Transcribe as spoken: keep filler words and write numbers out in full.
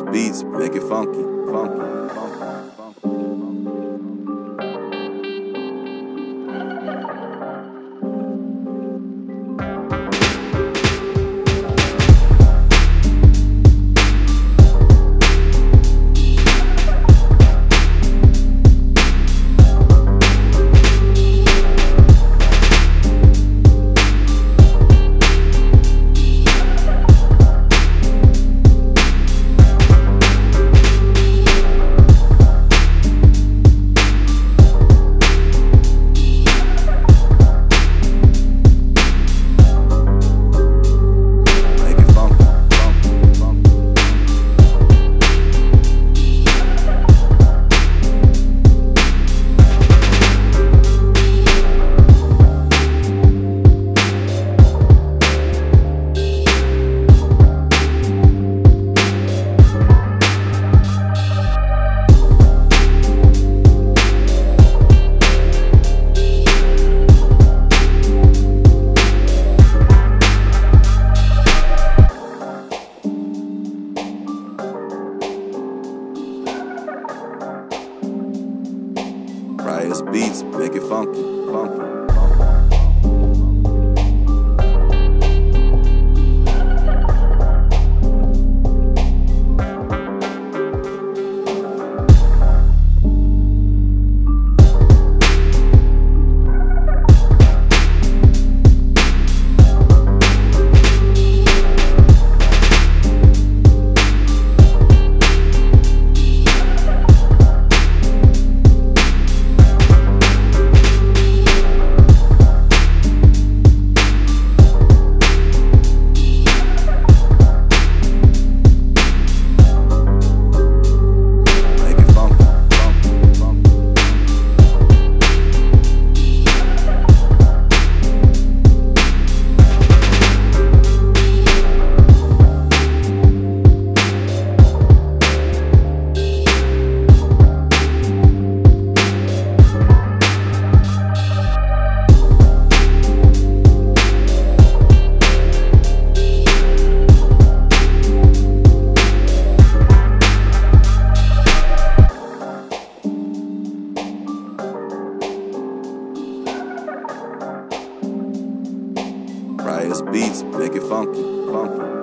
Raias Beats, make it funky, funky, funky, funky. Raias Beats, make it funky, funky. Raias Beats, make it funky, funky.